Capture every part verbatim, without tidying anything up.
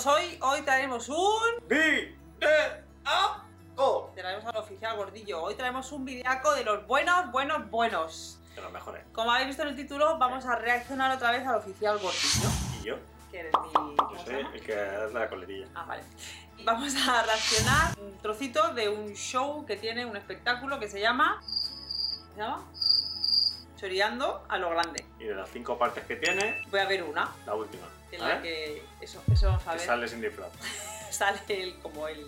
amigos, hoy, hoy traemos un... ¡Videaco! Traemos al oficial Gordillo. Hoy traemos un videaco de los buenos, buenos, buenos. De los mejores. Como habéis visto en el título, vamos a reaccionar otra vez al oficial Gordillo. ¿Y yo? Que eres mi... Yo sé, el que es la coletilla. Ah, vale. Vamos a reaccionar un trocito de un show que tiene, un espectáculo que se llama... ¿Se llama? Choriando a lo Grande. Y de las cinco partes que tiene... Voy a ver una. La última. En la que... Eso, eso vamos a ver. Que sale sin disfraz. Sale el, como el...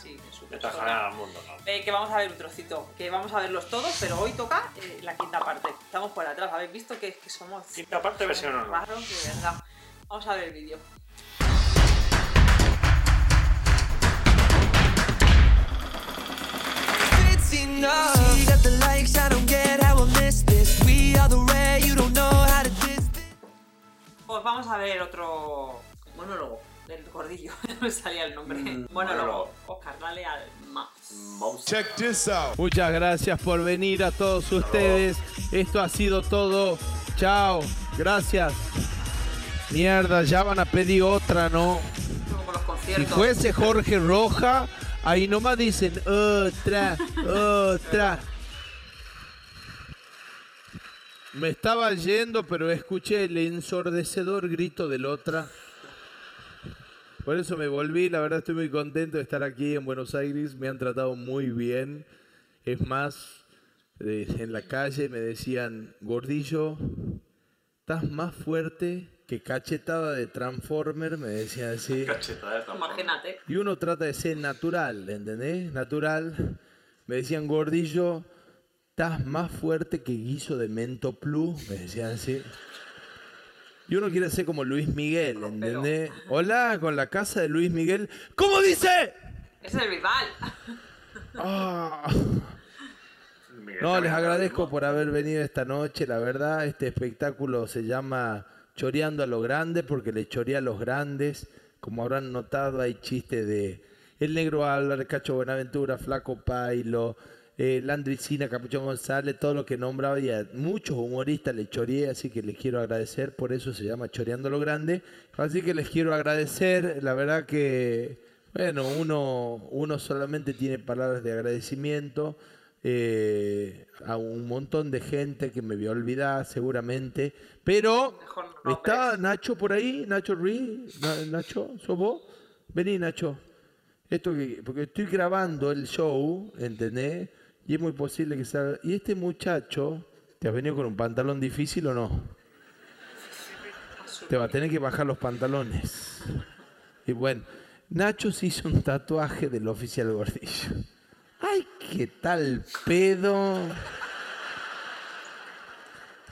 Sí, de persona, al mundo, ¿no? eh, que vamos a ver un trocito, que vamos a verlos todos, pero hoy toca eh, la quinta parte. Estamos por atrás, habéis visto que, que somos... Quinta parte versión o no. Raros, de verdad. Vamos a ver el vídeo. Pues vamos a ver otro monólogo. El Gordillo, no me salía el nombre. Mm, bueno, luego, bueno. Oscar, dale al mouse. Check this out. Muchas gracias por venir a todos ustedes. Esto ha sido todo. Chao, gracias. Mierda, ya van a pedir otra, ¿no? Como los conciertos. Si fuese Jorge Roja, ahí nomás dicen otra, otra. Me estaba yendo, pero escuché el ensordecedor grito del otra. Por eso me volví, la verdad estoy muy contento de estar aquí en Buenos Aires, me han tratado muy bien. Es más, en la calle me decían, Gordillo, estás más fuerte que cachetada de Transformer, me decían así. Cachetada de Transformer. Imagínate. Y uno trata de ser natural, ¿entendés? Natural. Me decían, Gordillo, estás más fuerte que guiso de Mento Plus, me decían así. Y uno quiere ser como Luis Miguel, ¿entendés? Pero... Hola, con la casa de Luis Miguel. ¿Cómo dice? Es el rival. Oh. No, les agradezco por haber venido esta noche. La verdad, este espectáculo se llama Choreando a lo Grande porque le chorea a los grandes. Como habrán notado, hay chistes de El Negro, Álvaro, Cacho Buenaventura, Flaco Pailo, Eh, Landry Sina, Capuchón González, todo lo que nombraba, y a muchos humoristas le choreé, así que les quiero agradecer, por eso se llama Choreando lo Grande. Así que les quiero agradecer, la verdad que, bueno, uno, uno solamente tiene palabras de agradecimiento eh, a un montón de gente que me voy a olvidar seguramente, pero no, está Nacho por ahí, Nacho Ruiz, Na, Nacho, ¿sos vos? Vení, Nacho. Esto que, porque estoy grabando el show, ¿entendés? Y es muy posible que salga... ¿Y este muchacho te has venido con un pantalón difícil o no? Te va a tener que bajar los pantalones. Y bueno, Nacho se hizo un tatuaje del oficial Gordillo. ¡Ay, qué tal pedo!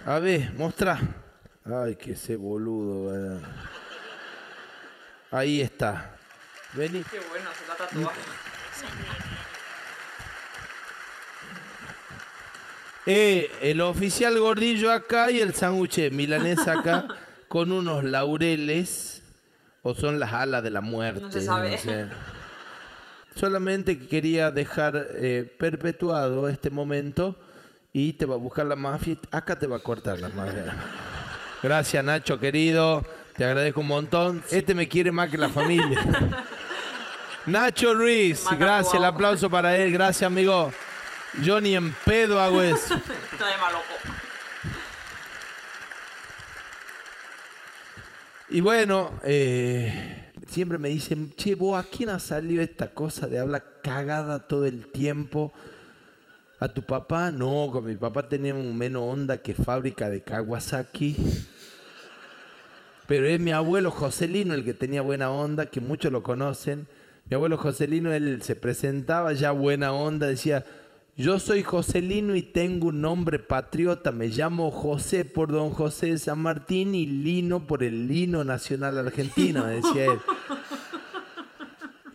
A ver, mostra. ¡Ay, que ese boludo! ¿Verdad? Ahí está. Vení. Qué bueno, se la tatuaje. Eh, el oficial Gordillo acá y el sándwich milanés acá con unos laureles, o son las alas de la muerte. No se sabe. No sé. Solamente quería dejar eh, perpetuado este momento y te va a buscar la mafia. Acá te va a cortar la mafia. Gracias, Nacho, querido. Te agradezco un montón. Este me quiere más que la familia. Nacho Ruiz, gracias. El aplauso para él. Gracias, amigo. Yo ni en pedo hago eso. Está de maloco. Y bueno, eh, siempre me dicen, che, vos, ¿a quién ha salido esta cosa de hablar cagada todo el tiempo? ¿A tu papá? No, con mi papá teníamos menos onda que fábrica de Kawasaki. Pero es mi abuelo José Lino el que tenía buena onda, que muchos lo conocen. Mi abuelo José Lino, él se presentaba ya buena onda, decía... Yo soy José Lino y tengo un nombre patriota. Me llamo José por don José de San Martín y Lino por el lino nacional argentino, decía él.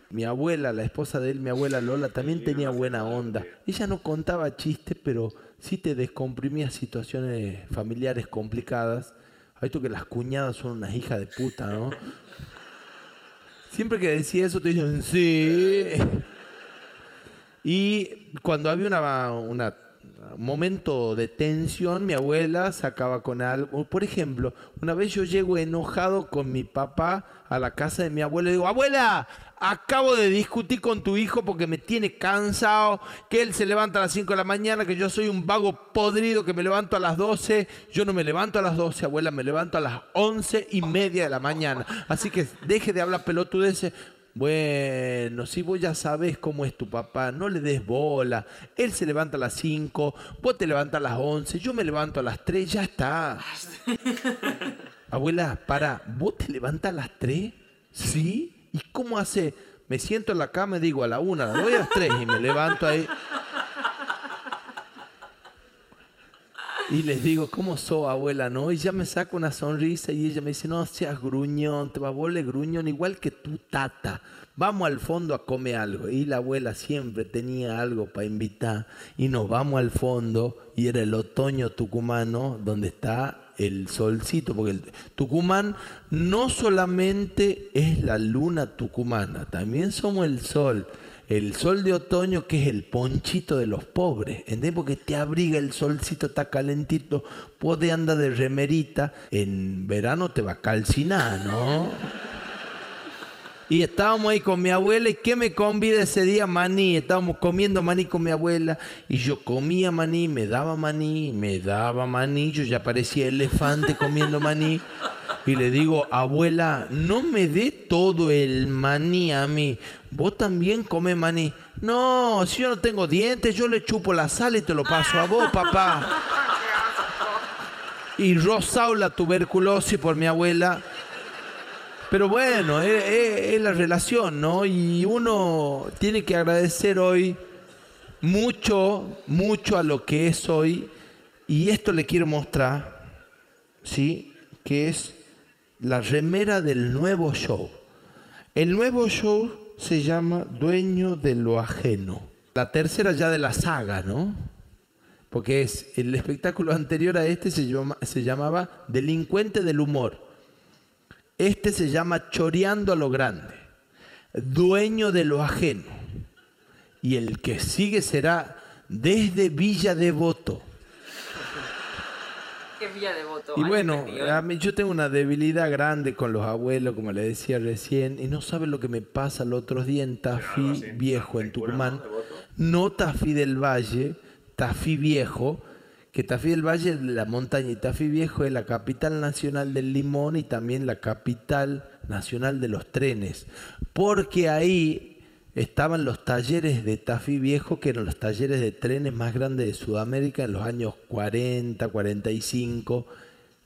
Mi abuela, la esposa de él, mi abuela Lola, también tenía buena onda. Ella no contaba chistes, pero sí te descomprimía situaciones familiares complicadas. Hay tú que las cuñadas son unas hijas de puta, ¿no? Siempre que decía eso te dicen, sí... Y cuando había una, una momento de tensión, mi abuela sacaba con algo. Por ejemplo, una vez yo llego enojado con mi papá a la casa de mi abuela y digo, abuela, acabo de discutir con tu hijo porque me tiene cansado, que él se levanta a las cinco de la mañana, que yo soy un vago podrido, que me levanto a las doce. Yo no me levanto a las doce, abuela, me levanto a las once y media de la mañana. Así que deje de hablar pelotudeces. Bueno, si vos ya sabés cómo es tu papá, no le des bola. Él se levanta a las cinco, vos te levantas a las once, yo me levanto a las tres, ya está. Abuela, para, ¿vos te levantas a las tres? ¿Sí? ¿Y cómo hace? Me siento en la cama y digo a la una, la doy a las tres y me levanto ahí. Y les digo, ¿cómo sos, abuela? ¿No? Y ya me saco una sonrisa y ella me dice, no seas gruñón, te va a volver gruñón, igual que tu tata. Vamos al fondo a comer algo. Y la abuela siempre tenía algo para invitar. Y nos vamos al fondo y era el otoño tucumano donde está el solcito. Porque el Tucumán no solamente es la luna tucumana, también somos el sol. El sol de otoño, que es el ponchito de los pobres, ¿entendés? Porque te abriga el solcito, está calentito, podés andar de remerita, en verano te va a calcinar, ¿no? Y estábamos ahí con mi abuela, ¿y qué me convida ese día? Maní. Estábamos comiendo maní con mi abuela, y yo comía maní, me daba maní, me daba maní, yo ya parecía elefante comiendo maní. Y le digo, abuela, no me dé todo el maní a mí. ¿Vos también comés maní? No, si yo no tengo dientes, yo le chupo la sal y te lo paso a vos, papá. Y rozao la tuberculosis por mi abuela. Pero bueno, es, es, es la relación, ¿no? Y uno tiene que agradecer hoy mucho, mucho a lo que es hoy. Y esto le quiero mostrar, ¿sí? Que es la remera del nuevo show. El nuevo show se llama Dueño de lo Ajeno. La tercera ya de la saga, ¿no? Porque es, el espectáculo anterior a este se, llama, se llamaba Delincuente del Humor. Este se llama Choriando a lo Grande. Dueño de lo Ajeno. Y el que sigue será Desde Villa Devoto. Devoto, y bueno, a mí, yo tengo una debilidad grande con los abuelos, como le decía recién, y no saben lo que me pasa los otros días en Tafí así, Viejo, en Tucumán. No Tafí del Valle, Tafí Viejo, que Tafí del Valle es la montaña y Tafí Viejo es la capital nacional del limón y también la capital nacional de los trenes. Porque ahí estaban los talleres de Tafí Viejo, que eran los talleres de trenes más grandes de Sudamérica en los años cuarenta, cuarenta y cinco.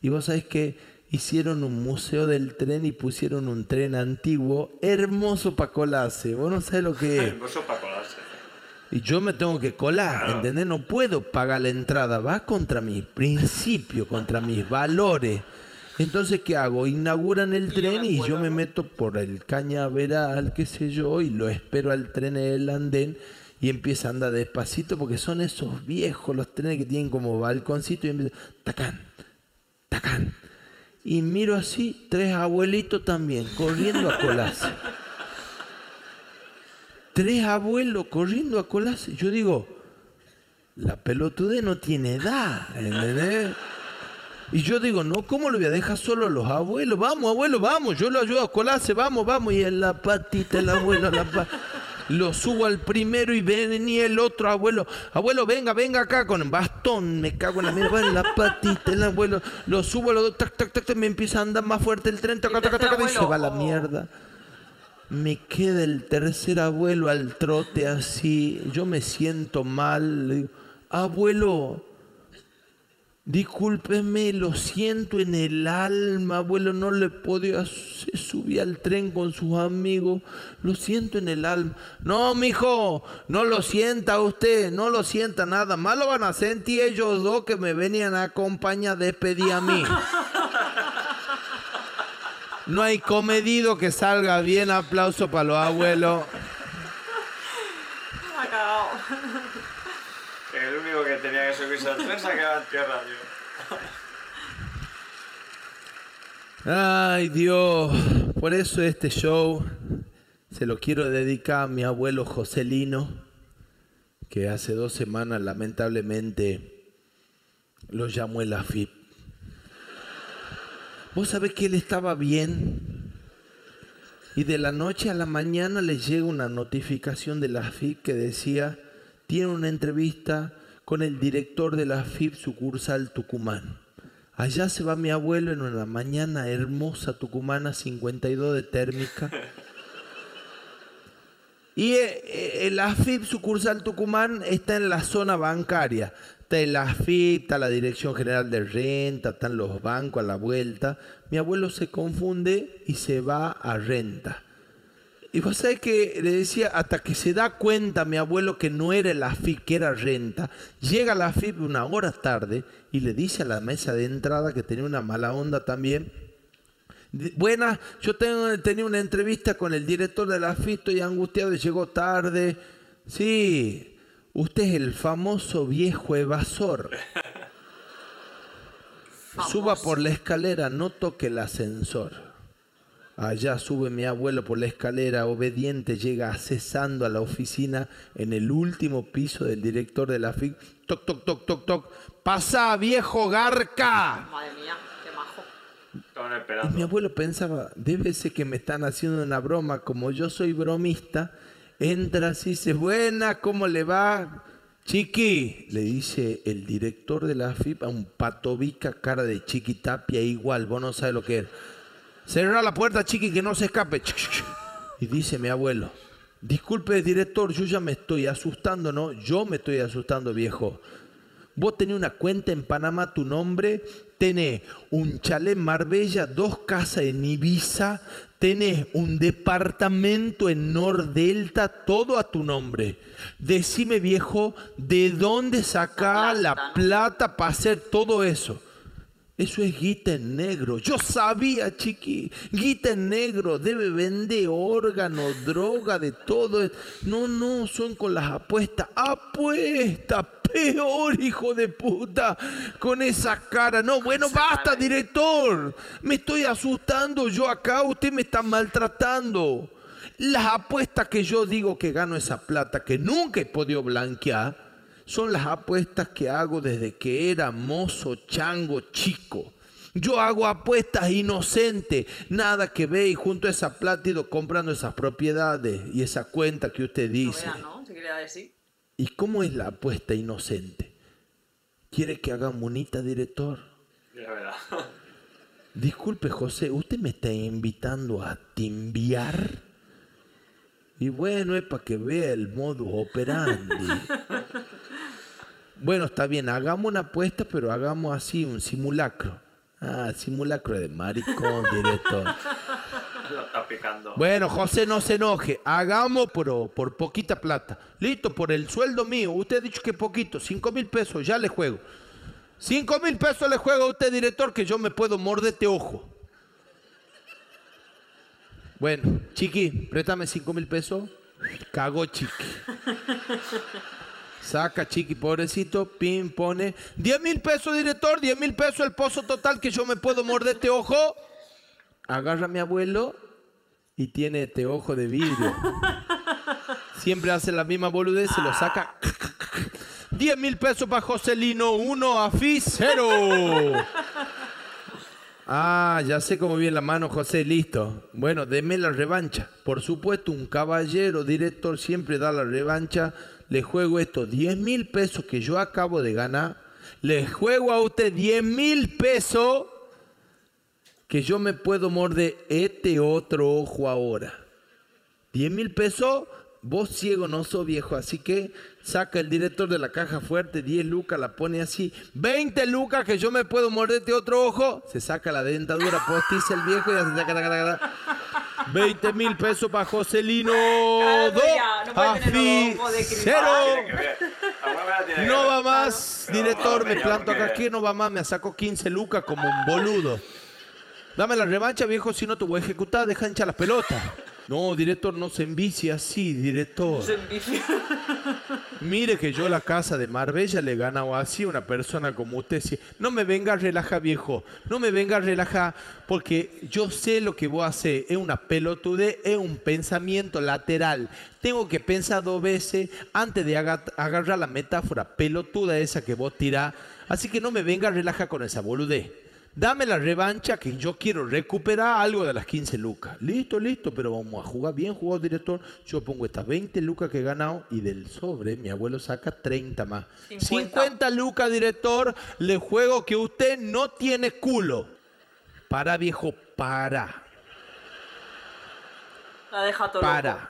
Y vos sabés que hicieron un museo del tren y pusieron un tren antiguo, hermoso para colarse. Vos no sabés lo que es. Hermoso para colarse. Y yo me tengo que colar, claro. ¿Entendés? No puedo pagar la entrada. Va contra mis principios, contra mis valores. Entonces, ¿qué hago? Inauguran el tren y yo me meto por el cañaveral, qué sé yo, y lo espero al tren en el andén y empieza a andar despacito porque son esos viejos los trenes que tienen como balconcito y empieza, tacán, tacán. Y miro así, tres abuelitos también, corriendo a colarse. Tres abuelos corriendo a colarse. Yo digo, la pelotudez no tiene edad, ¿entendés? Y yo digo, no, ¿cómo lo voy a dejar solo a los abuelos? Vamos, abuelo, vamos, yo lo ayudo a colarse, vamos, vamos. Y en la patita el abuelo, la pa... lo subo al primero y venía el otro abuelo. Abuelo, venga, venga acá con el bastón, me cago en la mierda, en la patita el abuelo. Lo subo a los dos, tac, tac, tac, me empieza a andar más fuerte el tren, tac, tac, tac, tac, y se va a la mierda. Me queda el tercer abuelo al trote así, yo me siento mal, le digo, abuelo... Discúlpeme, lo siento en el alma, abuelo, no le podía subir al tren con sus amigos, lo siento en el alma. No, mijo, no lo sienta usted, no lo sienta nada, más lo van a sentir ellos dos que me venían a acompañar a despedir a mí. No hay comedido que salga bien, aplauso para los abuelos. El único que tenía que subirse al tren se quedaba en tierra, Dios. Ay, Dios. Por eso este show se lo quiero dedicar a mi abuelo José Lino, que hace dos semanas lamentablemente lo llamó el A F I P. Vos sabés que él estaba bien y de la noche a la mañana le llega una notificación de la A F I P que decía: tiene una entrevista con el director de la A F I P sucursal Tucumán. Allá se va mi abuelo en una mañana hermosa tucumana, cincuenta y dos de térmica. Y el A F I P sucursal Tucumán está en la zona bancaria. Está el A F I P, está la Dirección General de Renta, están los bancos a la vuelta. Mi abuelo se confunde y se va a Renta. Y vos sabés que le decía, hasta que se da cuenta mi abuelo que no era el A F I P, que era Renta. Llega el A F I P una hora tarde y le dice a la mesa de entrada, que tenía una mala onda también: buenas, yo tengo, tenía una entrevista con el director de la A F I P, estoy angustiado y llegó tarde. Sí, usted es el famoso viejo evasor. Vamos. Suba por la escalera, no toque el ascensor. Allá sube mi abuelo por la escalera, obediente, llega accesando a la oficina en el último piso del director de la A F I P. Toc, toc, toc, toc, toc. ¡Pasá, viejo garca! Madre mía. Y mi abuelo pensaba, debe ser que me están haciendo una broma. Como yo soy bromista, entra así, dice: buena, ¿cómo le va? Chiqui, le dice el director de la A F I P a un patobica, cara de chiquitapia igual, vos no sabés lo que era. Cerrá la puerta, Chiqui, que no se escape. Y dice mi abuelo: disculpe, director, yo ya me estoy asustando, ¿no? Yo me estoy asustando, viejo. Vos tenés una cuenta en Panamá, tu nombre, tenés un chalet en Marbella, dos casas en Ibiza, tenés un departamento en Nordelta, todo a tu nombre. Decime, viejo, ¿de dónde sacás la plata, plata para hacer todo eso? Eso es guita en negro. Yo sabía, Chiqui. Guita en negro. Debe vender órganos, droga, de todo. No, no, son con las apuestas. Apuestas, peor, hijo de puta. Con esa cara. No, bueno, basta, director. Me estoy asustando yo acá. Usted me está maltratando. Las apuestas que yo digo que gano esa plata, que nunca he podido blanquear, son las apuestas que hago desde que era mozo, chango, chico. Yo hago apuestas inocentes, nada que ver, y junto a esa plata he ido comprando esas propiedades y esa cuenta que usted dice. No, vea, ¿no? ¿Qué quería decir? ¿Y cómo es la apuesta inocente? ¿Quiere que haga monita, director? La verdad. Disculpe, José, ¿usted me está invitando a timbiar? Y bueno, es para que vea el modus operandi. Bueno, está bien, hagamos una apuesta, pero hagamos así, un simulacro. Ah, simulacro de maricón, director. Lo está picando. Bueno, José, no se enoje. Hagamos por, por poquita plata. Listo, por el sueldo mío. Usted ha dicho que poquito, cinco mil pesos, ya le juego. Cinco mil pesos le juego a usted, director, que yo me puedo morderte ojo. Bueno, Chiqui, préstame cinco mil pesos. Cagó Chiqui. Saca Chiqui, pobrecito, pin, pone. Diez mil pesos, director, diez mil pesos el pozo total que yo me puedo morder este ojo. Agarra a mi abuelo y tiene este ojo de vidrio. Siempre hace la misma boludez, se lo saca. Diez mil pesos para José Lino, uno a F I, cero. Ah, ya sé cómo viene la mano, José, listo. Bueno, deme la revancha. Por supuesto, un caballero, director, siempre da la revancha. Le juego estos diez mil pesos que yo acabo de ganar. Le juego a usted diez mil pesos que yo me puedo morder este otro ojo ahora. diez mil pesos, vos ciego no sos, viejo, así que saca el director de la caja fuerte, diez lucas, la pone así, veinte lucas que yo me puedo morderte otro ojo. Se saca la dentadura postiza el viejo y hace taca, taca, taca, taca. veinte mil pesos para José Lino, dos, A F I, cero. No va más, claro. Director, no, me planto acá, que no va más, me sacó quince lucas como un boludo. Dame la revancha, viejo, si no te voy a ejecutar, deja hinchar las pelotas. No, director, no se envicia así, director. No se envicia. Mire que yo la casa de Marbella le he ganado así a una persona como usted. Si no me venga a relajar, viejo. No me venga a relajar, porque yo sé lo que vos hacés. Es una pelotudez, es un pensamiento lateral. Tengo que pensar dos veces antes de agarrar la metáfora pelotuda esa que vos tirás. Así que no me venga a relajar con esa boludez. Dame la revancha, que yo quiero recuperar algo de las quince lucas. Listo, listo, pero vamos a jugar bien, jugador director. Yo pongo estas veinte lucas que he ganado y del sobre mi abuelo saca treinta más. cincuenta lucas, director, le juego que usted no tiene culo. Para, viejo, para. La deja todo para. Loco.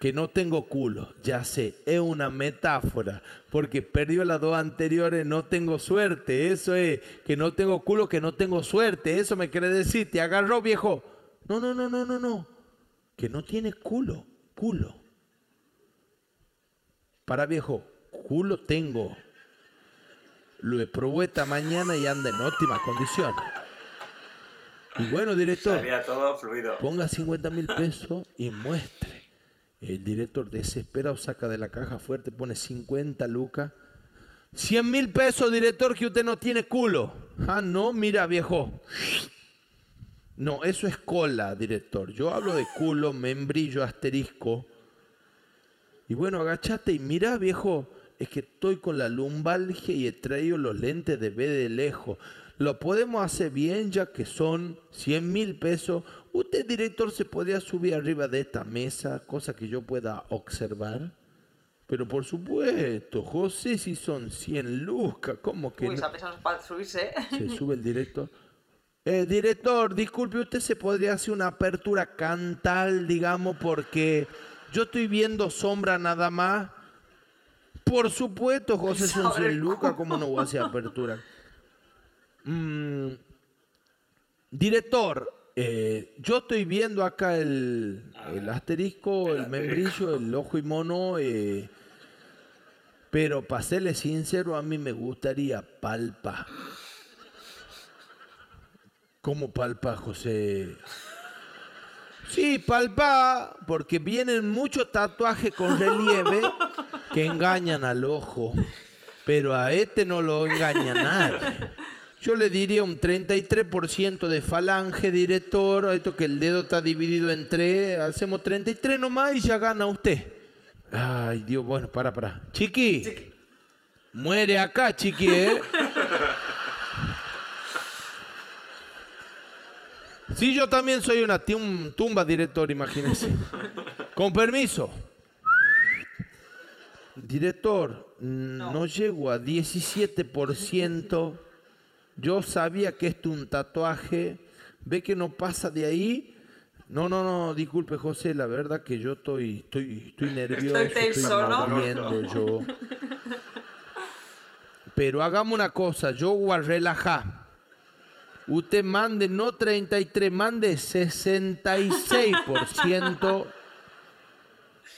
Que no tengo culo, ya sé, es una metáfora, porque perdió las dos anteriores, no tengo suerte, eso es, que no tengo culo, que no tengo suerte, eso me quiere decir, te agarró, viejo. No, no, no, no, no, no, que no tiene culo, culo. Para, viejo, culo tengo. Lo he probado esta mañana y anda en óptimas condiciones. Y bueno, director, salía todo fluido. Ponga cincuenta mil pesos y muestre. El director desesperado saca de la caja fuerte, pone cincuenta lucas. cien mil pesos, director, que usted no tiene culo. Ah, no, mira, viejo. No, eso es cola, director. Yo hablo de culo, membrillo, asterisco. Y bueno, agachate y mira, viejo. Es que estoy con la lumbalgia y he traído los lentes de ver de lejos. Lo podemos hacer bien, ya que son cien mil pesos. ¿Usted, director, se podía subir arriba de esta mesa, cosa que yo pueda observar? Pero por supuesto, José, si son cien lucas, ¿cómo que Uy, no? Para subirse. Se sube el director. Eh, director, disculpe, usted se podría hacer una apertura cantal, digamos, porque yo estoy viendo sombra nada más. Por supuesto, José, son cien lucas, ¿cómo no voy a hacer apertura? Mm, director, eh, yo estoy viendo acá el, el asterisco, el membrillo, el ojo y mono, eh, pero para serle sincero, a mí me gustaría palpa. ¿Cómo palpa, José? Sí, palpa, porque vienen muchos tatuajes con relieve que engañan al ojo, pero a este no lo engaña nadie. Yo le diría un treinta y tres por ciento de falange, director, esto que el dedo está dividido en tres, hacemos treinta y tres nomás y ya gana usted. Ay, Dios, bueno, para, para. Chiqui, Chiqui. Muere acá, Chiqui, ¿eh? Sí, yo también soy una tum- tumba, director, imagínese. Con permiso. Director, no, no llego a diecisiete por ciento. Yo sabía que esto es un tatuaje. Ve que no pasa de ahí. No, no, no, disculpe, José, la verdad que yo estoy, estoy, estoy nervioso, estoy, estoy muriendo yo. Pero hagamos una cosa, yo voy a relajar. Usted mande, no treinta y tres, mande sesenta y seis por ciento.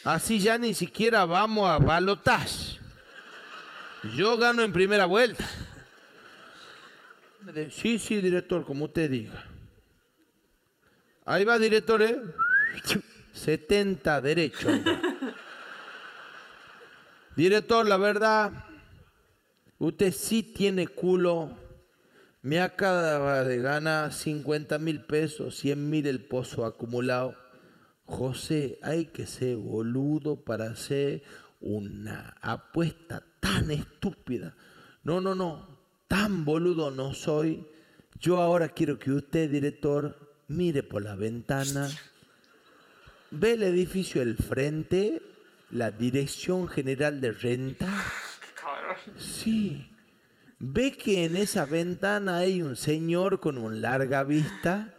Así ya ni siquiera vamos a balotaje. Yo gano en primera vuelta. Sí, sí, director, como usted diga. Ahí va, director, ¿eh? setenta derecho. Director, la verdad, usted sí tiene culo. Me acaba de ganar cincuenta mil pesos, cien mil el pozo acumulado. José, hay que ser boludo para hacer una apuesta tan estúpida. No, no, no. Tan boludo no soy. Yo ahora quiero que usted, director, mire por la ventana, ve el edificio del frente, la Dirección General de Renta. Sí. Ve que en esa ventana hay un señor con un larga vista.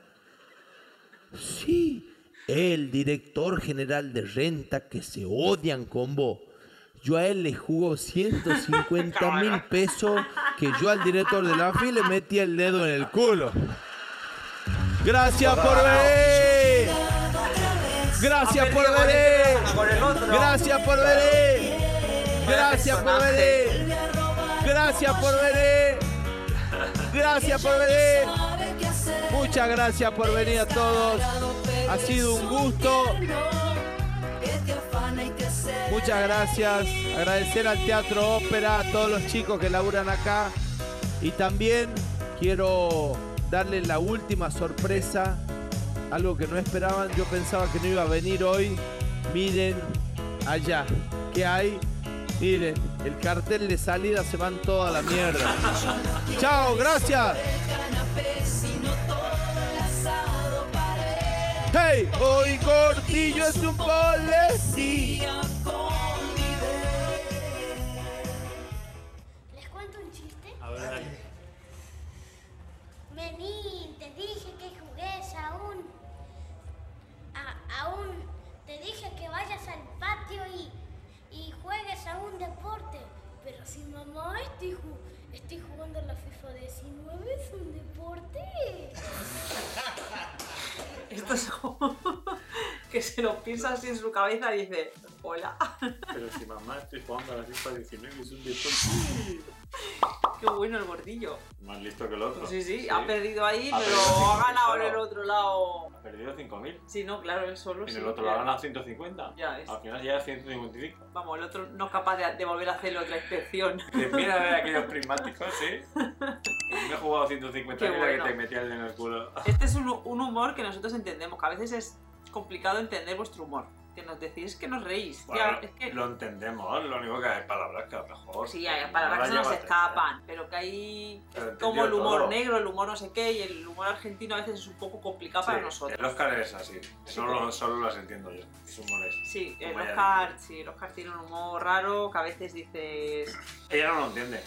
Sí. El director general de renta que se odian con vos. Yo a él le jugó ciento cincuenta mil pesos que yo al director de la AFIP le metí el dedo en el culo. Gracias por ver. Gracias por ver. Gracias por ver. Gracias por ver. Gracias por ver. Gracias por ver. Muchas gracias por venir a todos. Ha sido un gusto. Muchas gracias. Agradecer al Teatro Ópera, a todos los chicos que laburan acá. Y también quiero darle la última sorpresa, algo que no esperaban. Yo pensaba que no iba a venir hoy. Miren allá, ¿qué hay? Miren, el cartel de salida, se van toda la mierda. Chao, gracias. Hey, hoy Gordillo es un policía. ¿Les cuento un chiste? A ver, dale. Vení, te dije que jugues a un, a, a un... Te dije que vayas al patio y, y juegues a un deporte. Pero si mamá, estoy, estoy jugando a la FIFA diecinueve, es un deporte. Esto es como que se lo piensa así en su cabeza y dice, hola. Pero si mamá, estoy jugando a la FIFA diecinueve, es un deporte. Qué bueno el Gordillo. Más listo que el otro. Sí, sí, sí. Ha perdido ahí, ha pero perdido ha ganado en el otro lado. Ha perdido cinco mil. Sí, no, claro, él solo. En sí, el otro lado ha ganado ciento cincuenta. Ya es. Al final llega a ciento cincuenta y cinco. Vamos, el otro no es capaz de, de volver a hacer otra inspección. Te mira a ver aquellos prismáticos, ¿sí? Me he jugado ciento cincuenta mil bueno. Que te metía en el culo. Este es un, un humor que nosotros entendemos, que a veces es complicado entender vuestro humor. Que nos decís que nos reís. Bueno, que, es que... Lo entendemos, lo único que hay palabras que a lo mejor... Sí, hay palabras que se nos escapan, ¿eh? Pero que hay como el humor todo. Negro, el humor no sé qué, y el humor argentino a veces es un poco complicado sí, para nosotros. El Oscar es así, sí, solo, pero... solo las entiendo yo, su humor es. Sí, el Oscar, sí, el Oscar tiene un humor raro que a veces dices... Ella no lo entiende.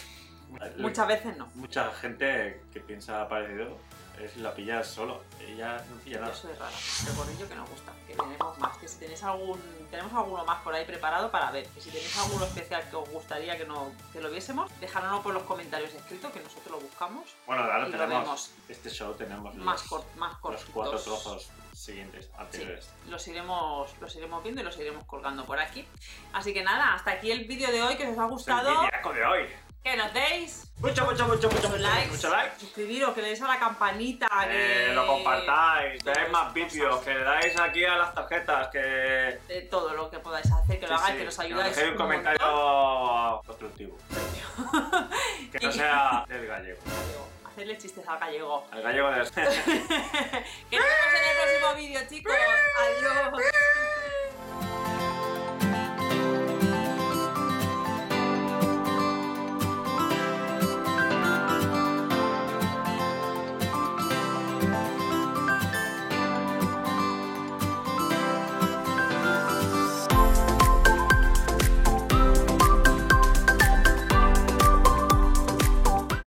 Muchas veces no. Mucha gente que piensa parecido... Es la pilla solo, ella no pilla nada. Eso es raro, pero por ello que nos gusta, que tenemos más, que si tenéis algún, tenemos alguno más por ahí preparado para ver, que si tenéis alguno especial que os gustaría que, no, que lo viésemos, dejárnoslo por los comentarios escritos, que nosotros lo buscamos. Bueno, ahora tenemos, este show tenemos más, los, cort, más los cuatro trozos siguientes, anteriores. Sí, los, iremos, los iremos viendo y los iremos colgando por aquí. Así que nada, hasta aquí el vídeo de hoy, que os ha gustado. El vídeo de hoy. Que nos deis mucho, mucho, mucho, mucho, mucho like, mucho like. Suscribiros, que le deis a la campanita, eh, que lo compartáis, que deis más vídeos, que le dais aquí a las tarjetas, que de todo lo que podáis hacer, que sí, lo hagáis, sí. Que nos ayudáis. Que dejéis un comentario montón. Constructivo, que no sea del gallego. Hacerle chistes al gallego. Al gallego de... Que nos vemos en el próximo vídeo, chicos. Adiós.